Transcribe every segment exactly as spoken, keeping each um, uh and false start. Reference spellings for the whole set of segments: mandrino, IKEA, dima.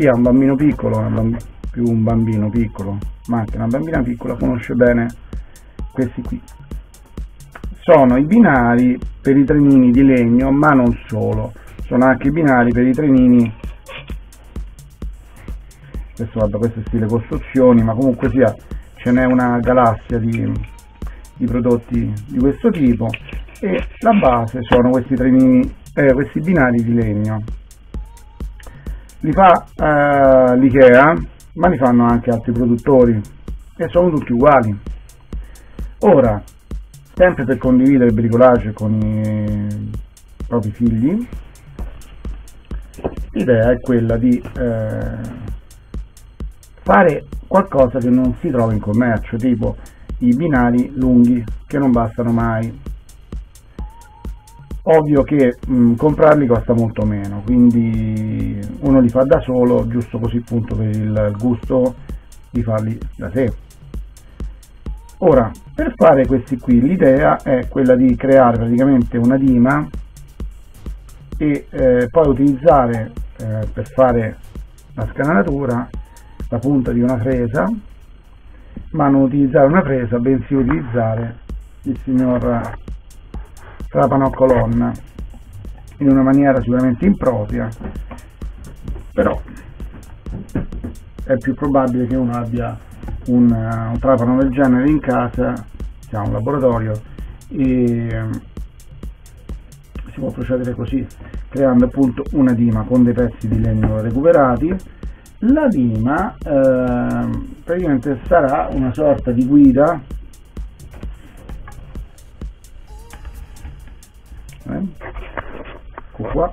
Chi ha un bambino piccolo, un bamb più un bambino piccolo, ma anche una bambina piccola, conosce bene questi qui. Sono i binari per i trenini di legno, ma non solo, sono anche i binari per i trenini, adesso guarda, questo è stile costruzioni, ma comunque sia ce n'è una galassia di, di prodotti di questo tipo, e la base sono questi trenini, eh, questi binari di legno. Li fa eh, l'IKEA, ma li fanno anche altri produttori e sono tutti uguali. Ora, sempre per condividere il bricolage con i propri figli, l'idea è quella di eh, fare qualcosa che non si trova in commercio, tipo i binari lunghi che non bastano mai. Ovvio che mh, comprarli costa molto meno, quindi uno li fa da solo, giusto così, punto, per il gusto di farli da sé. Ora, per fare questi qui, l'idea è quella di creare praticamente una dima e eh, poi utilizzare eh, per fare la scanalatura la punta di una fresa, ma non utilizzare una fresa, bensì utilizzare il signor trapano a colonna, in una maniera sicuramente impropria, però è più probabile che uno abbia un, un trapano del genere in casa, sia un laboratorio, e si può procedere così, creando appunto una dima con dei pezzi di legno recuperati. La dima eh, praticamente sarà una sorta di guida, ecco qua,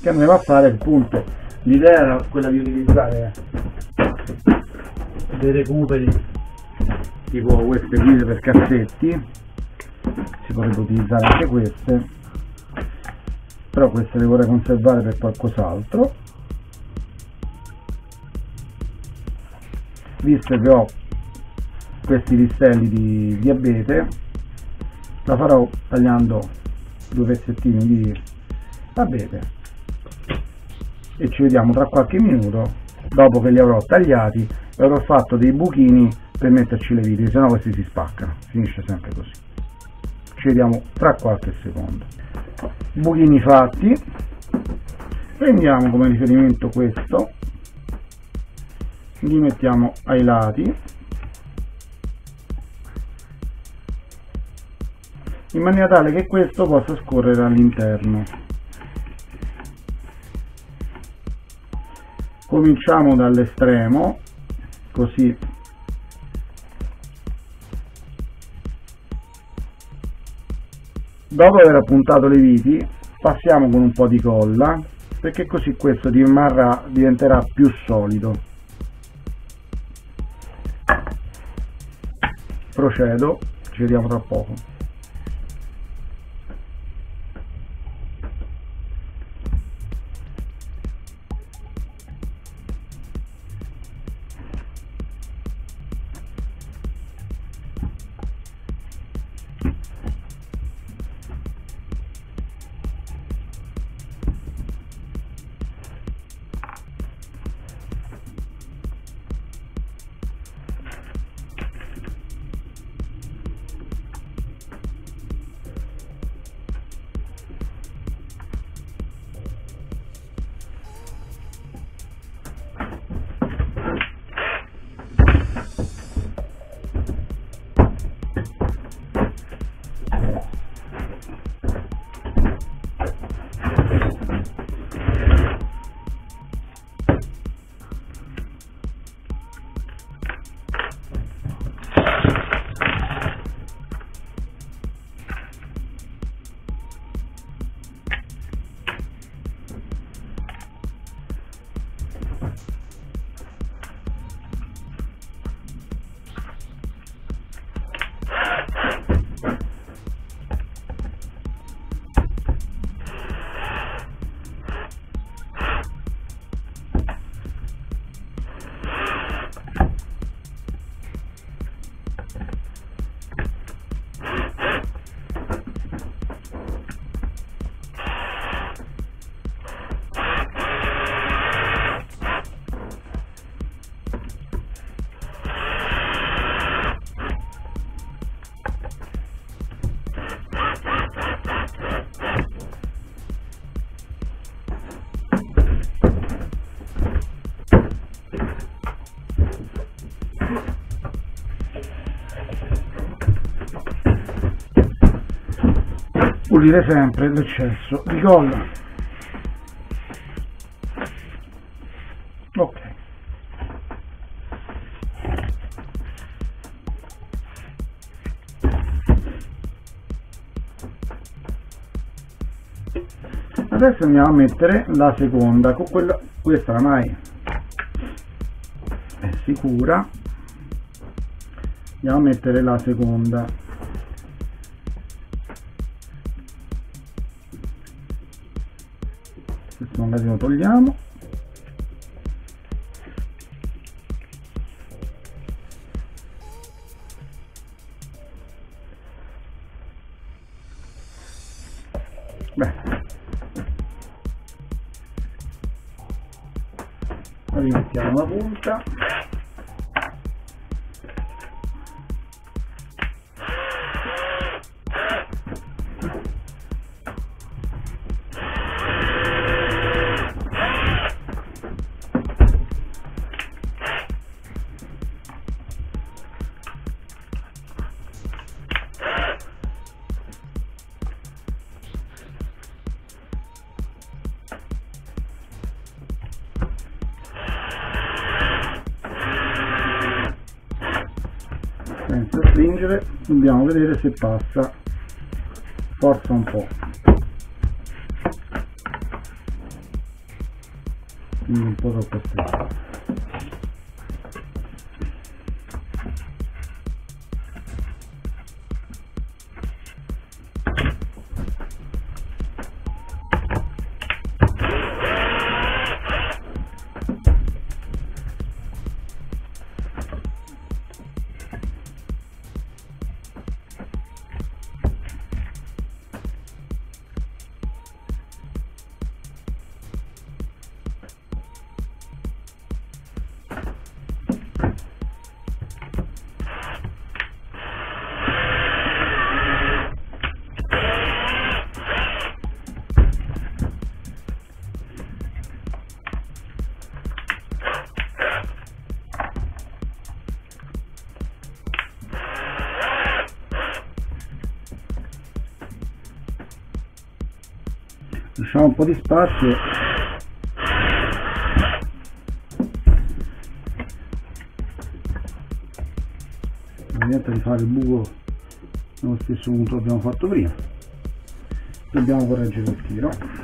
che andremo a fare il punto. L'idea era quella di utilizzare dei recuperi tipo queste guide per cassetti, si potrebbe utilizzare anche queste, però queste le vorrei conservare per qualcos'altro, visto che ho questi listelli di, di abete. La farò tagliando due pezzettini di abete e ci vediamo tra qualche minuto, dopo che li avrò tagliati e avrò fatto dei buchini per metterci le viti, se no questi si spaccano, finisce sempre così. Ci vediamo tra qualche secondo. Buchini fatti, prendiamo come riferimento questo, li mettiamo ai lati in maniera tale che questo possa scorrere all'interno. Cominciamo dall'estremo, così dopo aver appuntato le viti passiamo con un po' di colla, perché così questo rimarrà, diventerà più solido. Procedo, ci vediamo tra poco. pulire sempre l'eccesso di colla. Ok, adesso andiamo a mettere la seconda con quella, questa oramai è sicura, andiamo a mettere la seconda. Questo magazzino lo togliamo, bene, rimettiamo la punta. Senza stringere, dobbiamo vedere se passa, forza un po', quindi un po' troppo stretto. Lasciamo un po' di spazio, non niente di fare il buco nello stesso punto che abbiamo fatto prima, dobbiamo correggere il tiro.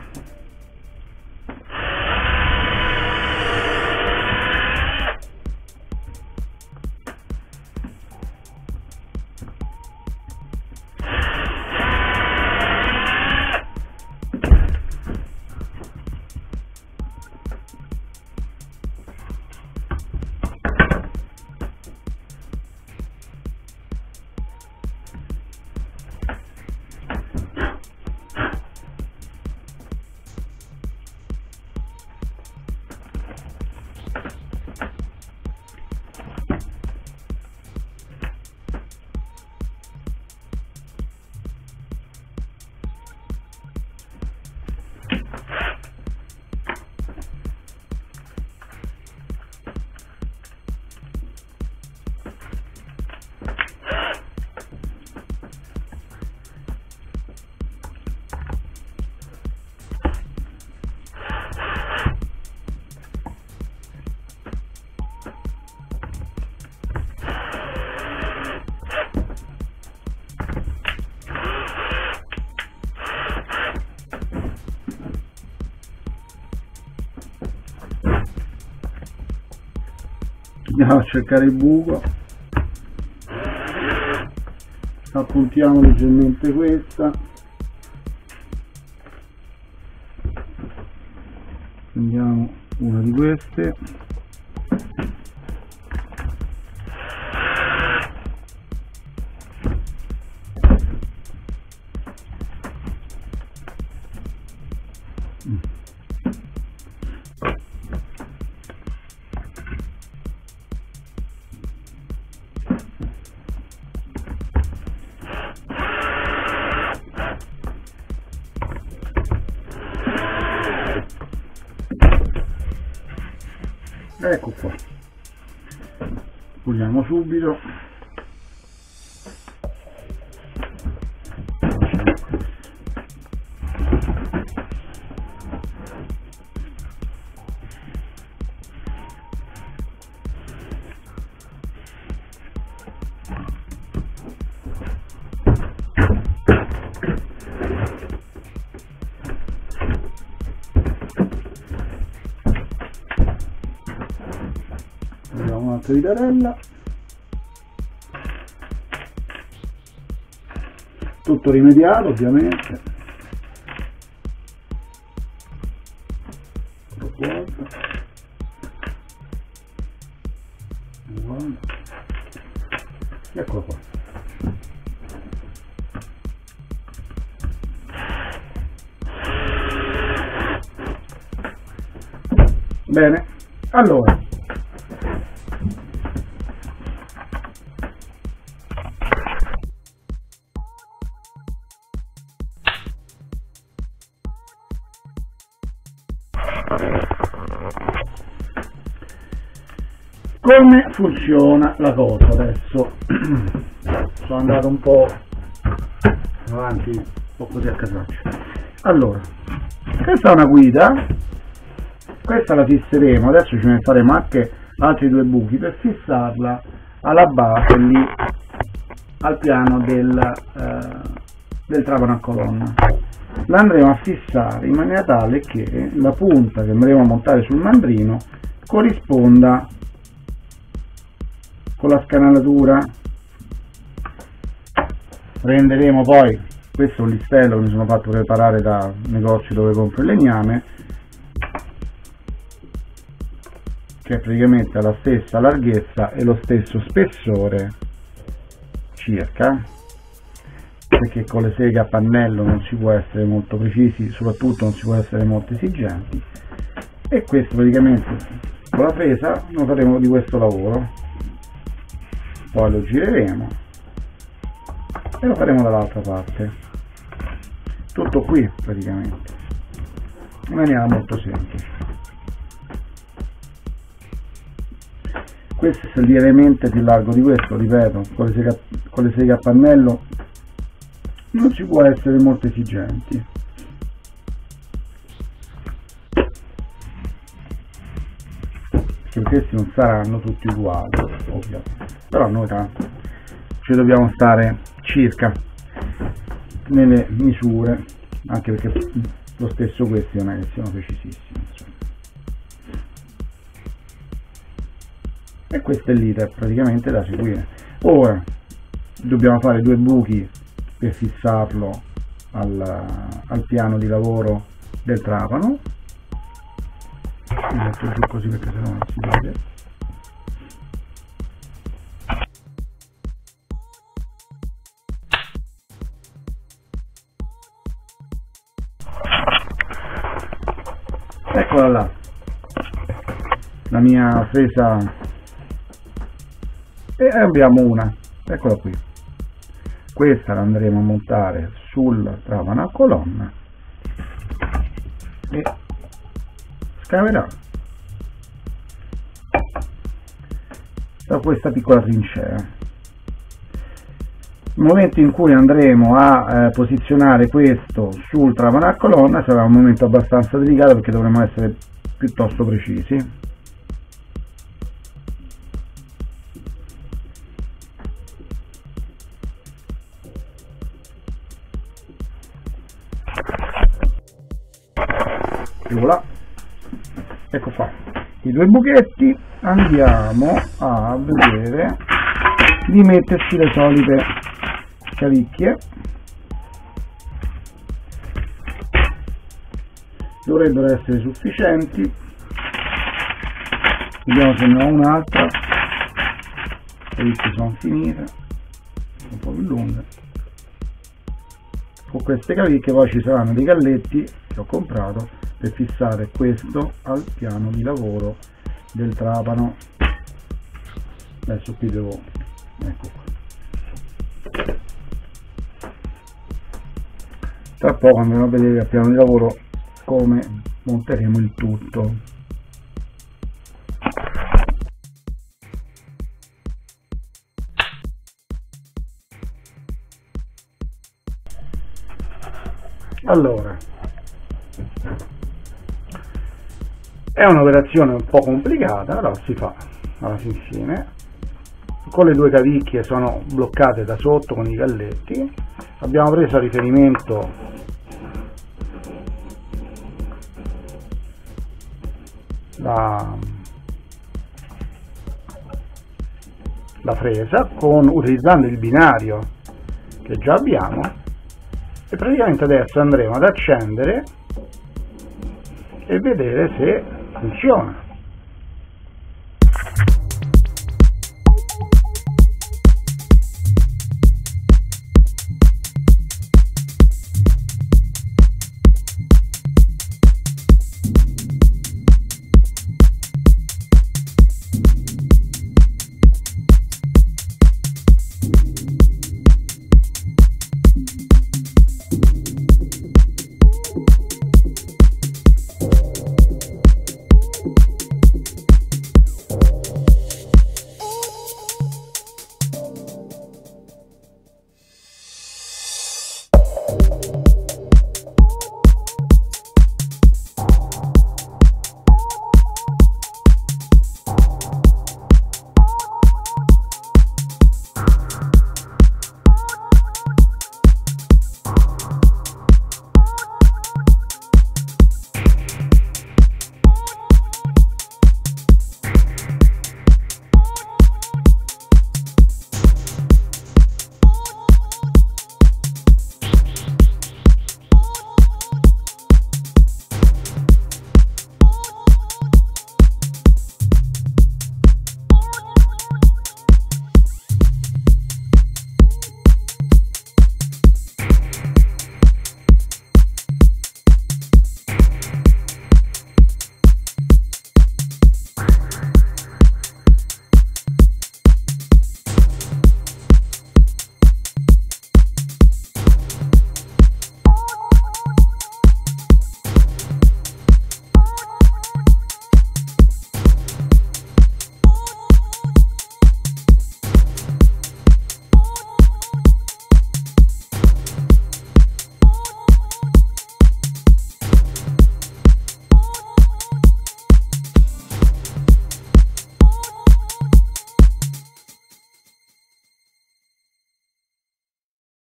Andiamo a cercare il buco, appuntiamo leggermente questa, prendiamo una di queste, ecco qua, puliamo subito, Abbiamo un'altra ritarella, tutto rimediato ovviamente. Eccolo qua. Bene, allora come funziona la cosa adesso? Sono andato un po' avanti, un po' così a casaccio. Allora, questa è una guida, questa la fisseremo, adesso ce ne faremo anche altri due buchi per fissarla alla base lì al piano del, eh, del trapano a colonna. La andremo a fissare in maniera tale che la punta che andremo a montare sul mandrino corrisponda con la scanalatura. Prenderemo poi, questo è un listello che mi sono fatto preparare da negozi dove compro il legname, che è praticamente alla stessa larghezza e lo stesso spessore circa, perché con le seghe a pannello non si può essere molto precisi, soprattutto non si può essere molto esigenti, e questo praticamente con la presa noi faremo di questo lavoro. Poi lo gireremo e lo faremo dall'altra parte, tutto qui praticamente, in maniera molto semplice. Questo è lievemente più largo di questo, ripeto, con le seghe, con le seghe a pannello non si può essere molto esigenti. Perché questi non saranno tutti uguali, ovviamente. Però noi tanto ci dobbiamo stare circa nelle misure, anche perché lo stesso questi non è che siano precisissimi, insomma. E questo è l'iter praticamente da seguire. Ora dobbiamo fare due buchi per fissarlo al, al piano di lavoro del trapano. Mi metto giù così perché sennò non si vede. Eccola là, la mia presa, e abbiamo una, eccola qui, questa la andremo a montare sul trapano a colonna e scaverà da questa piccola trincea. Nel momento in cui andremo a eh, posizionare questo sul trapano a colonna sarà un momento abbastanza delicato, perché dovremo essere piuttosto precisi. Voilà. Ecco qua i due buchetti, andiamo a vedere di metterci le solite cavicchie, dovrebbero essere sufficienti. Vediamo se ne ho un'altra, queste sono finite, sono un po' più lunghe. Con queste cavicchie poi ci saranno dei galletti che ho comprato per fissare questo al piano di lavoro del trapano. Adesso qui devo, ecco qua. Tra poco andremo a vedere al piano di lavoro come monteremo il tutto. Allora, è un'operazione un po' complicata, però si fa alla fin fine. Con le due cavicchie sono bloccate da sotto con i galletti. Abbiamo preso a riferimento la, la presa con, utilizzando il binario che già abbiamo, e praticamente adesso andremo ad accendere e vedere se funziona.